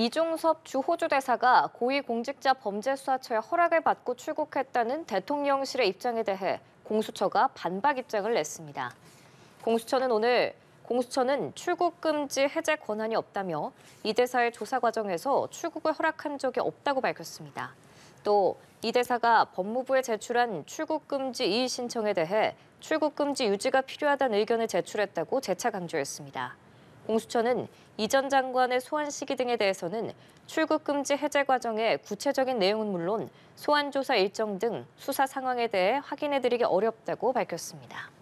이종섭 주 호주대사가 고위공직자범죄수사처의 허락을 받고 출국했다는 대통령실의 입장에 대해 공수처가 반박 입장을 냈습니다. 공수처는 출국 금지 해제 권한이 없다며 이 대사의 조사 과정에서 출국을 허락한 적이 없다고 밝혔습니다. 또 이 대사가 법무부에 제출한 출국 금지 이의 신청에 대해 출국 금지 유지가 필요하다는 의견을 제출했다고 재차 강조했습니다. 공수처는 이 전 장관의 소환 시기 등에 대해서는 출국 금지 해제 과정의 구체적인 내용은 물론 소환 조사 일정 등 수사 상황에 대해 확인해드리기 어렵다고 밝혔습니다.